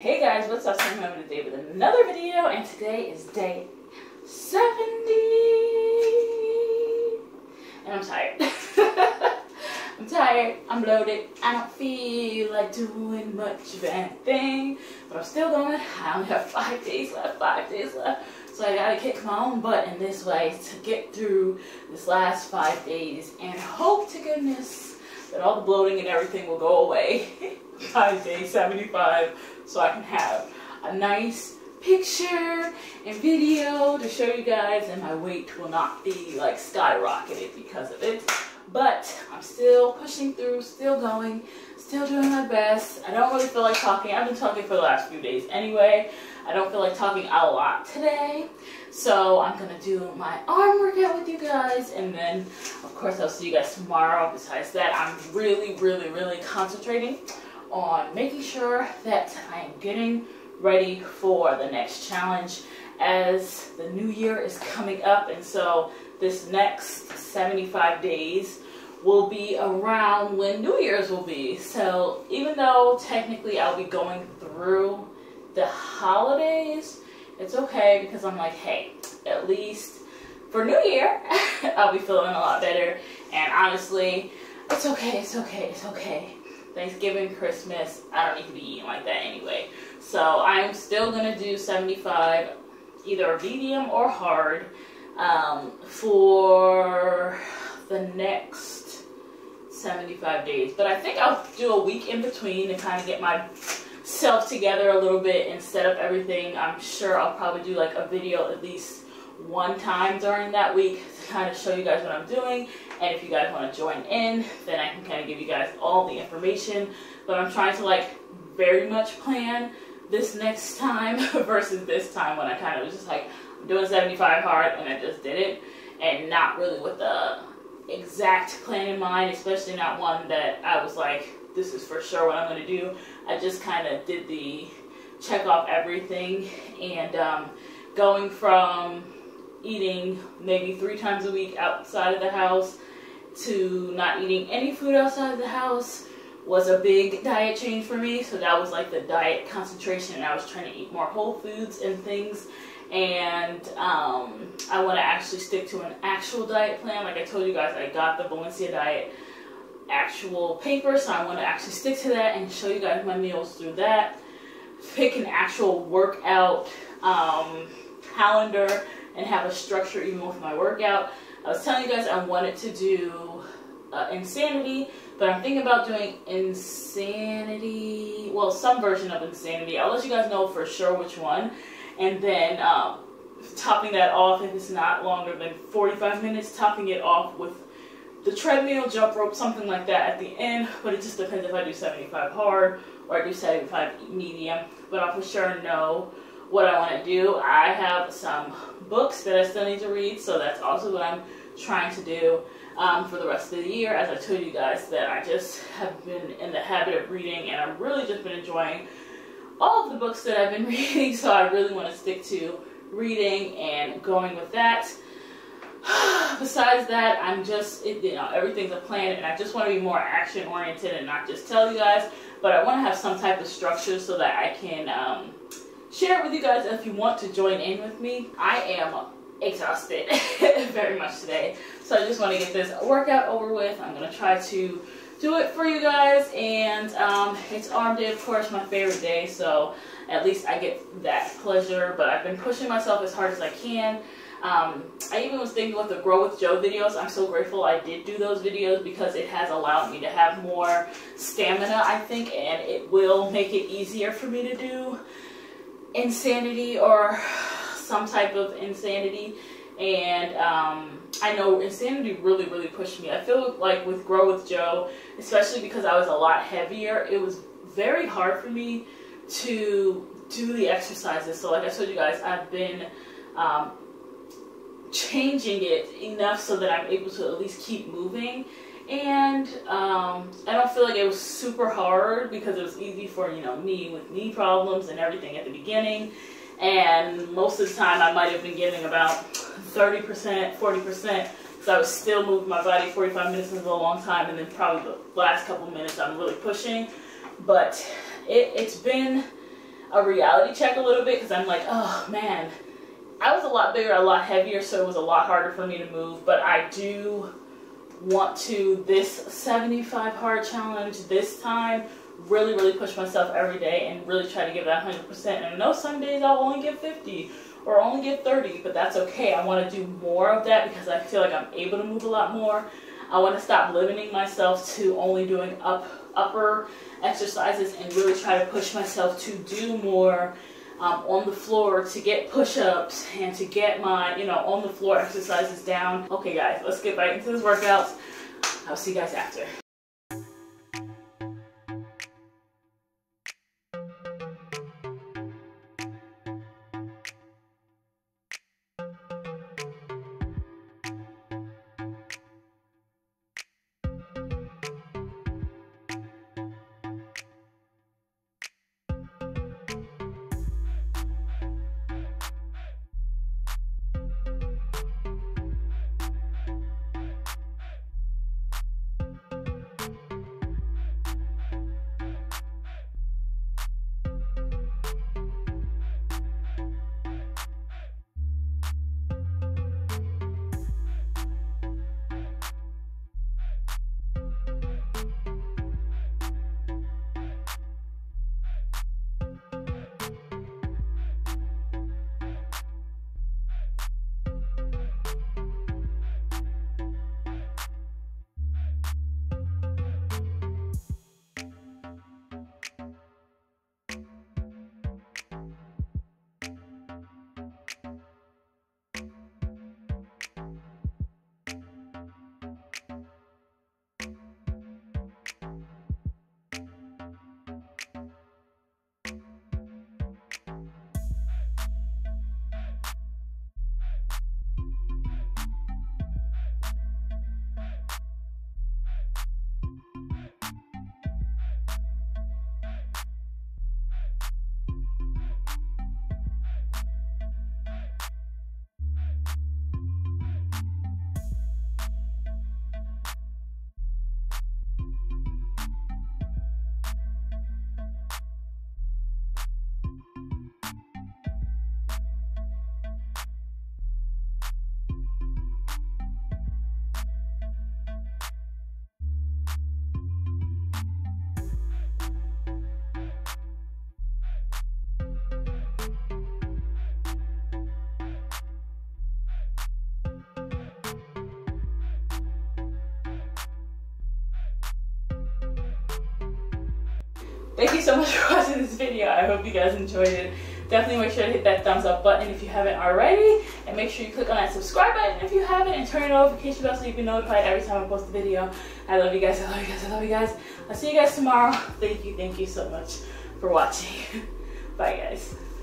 Hey guys, what's up? I'm here today with another video, and today is day 70, and I'm tired. I'm tired, I'm bloated, I don't feel like doing much of anything, but I'm still going. I only have 5 days left, so I gotta kick my own butt in this way to get through this last 5 days, and hope to goodness that all the bloating and everything will go away by day 75, so I can have a nice picture and video to show you guys, and my weight will not be like skyrocketed because of it. But I'm still pushing through, still going, still doing my best. I don't really feel like talking. I've been talking for the last few days anyway. I don't feel like talking a lot today. So I'm going to do my arm workout with you guys. And then, of course, I'll see you guys tomorrow. Besides that, I'm really concentrating on making sure that I am getting ready for the next challenge, as the new year is coming up, and so this next 75 days will be around when New Year's will be. So even though technically I'll be going through the holidays, it's okay, because I'm like, hey, at least for New Year I'll be feeling a lot better. And honestly, it's okay, Thanksgiving, Christmas, I don't need to be eating like that anyway. So I'm still gonna do 75, either medium or hard, for the next 75 days. But I think I'll do a week in between to kind of get myself together a little bit and set up everything. I'm sure I'll probably do like a video at least one time during that week to kind of show you guys what I'm doing. And if you guys want to join in, then I can kind of give you guys all the information. But I'm trying to like very much plan this next time versus this time when I kind of was just like, I'm doing 75 hard and I just did it, and not really with the exact plan in mind, especially not one that I was like, this is for sure what I'm going to do. I just kind of did the check off everything, and going from eating maybe 3 times a week outside of the house to not eating any food outside of the house was a big diet change for me. So that was like the diet concentration, and I was trying to eat more whole foods and things. And I want to actually stick to an actual diet plan. Like I told you guys, I got the Valencia diet actual paper, so I want to actually stick to that and show you guys my meals through that. Pick an actual workout calendar and have a structure even with my workout. I was telling you guys I wanted to do Insanity, but I'm thinking about doing Insanity, well, some version of Insanity. I'll let you guys know for sure which one, and then topping that off, if it's not longer than 45 minutes, topping it off with the treadmill, jump rope, something like that at the end. But it just depends if I do 75 hard or I do 75 medium, but I'll for sure know what I want to do. I have some books that I still need to read, so that's also what I'm trying to do for the rest of the year. As I told you guys, that I just have been in the habit of reading, and I've really just been enjoying all of the books that I've been reading, so I really want to stick to reading and going with that. Besides that, I'm just, you know, everything's a plan, and I just want to be more action oriented and not just tell you guys, but I want to have some type of structure so that I can share it with you guys if you want to join in with me. I am exhausted very much today, so I just want to get this workout over with. I'm going to try to do it for you guys, and it's arm day, of course, my favorite day, so at least I get that pleasure. But I've been pushing myself as hard as I can. I even was thinking with the Grow With Joe videos, I'm so grateful I did do those videos, because it has allowed me to have more stamina, I think, and it will make it easier for me to do Insanity or some type of Insanity. And I know Insanity really pushed me. I feel like with Grow With Joe, especially because I was a lot heavier, it was very hard for me to do the exercises. So like I told you guys, I've been changing it enough so that I'm able to at least keep moving. And I don't feel like it was super hard, because it was easy for, you know, me with knee problems and everything at the beginning. And most of the time I might have been getting about 30%, 40%. So I was still moving my body. 45 minutes is a long time, and then probably the last couple minutes I'm really pushing. But it's been a reality check a little bit, because I'm like, oh man, I was a lot bigger, a lot heavier, so it was a lot harder for me to move. But I do want to, this 75 hard challenge this time, really, really push myself every day and really try to give that 100%. And I know some days I'll only give 50 or only give 30, but that's okay. I want to do more of that because I feel like I'm able to move a lot more. I want to stop limiting myself to only doing upper exercises and really try to push myself to do more on the floor, to get push-ups and to get my, you know, on the floor exercises down. Okay guys, let's get right into this workout. I'll see you guys after. Thank you so much for watching this video. I hope you guys enjoyed it. Definitely make sure to hit that thumbs up button if you haven't already, and make sure you click on that subscribe button if you haven't, and turn the notification bell so you can be notified every time I post a video. I love you guys, I love you guys, I love you guys. I'll see you guys tomorrow. Thank you so much for watching. Bye guys.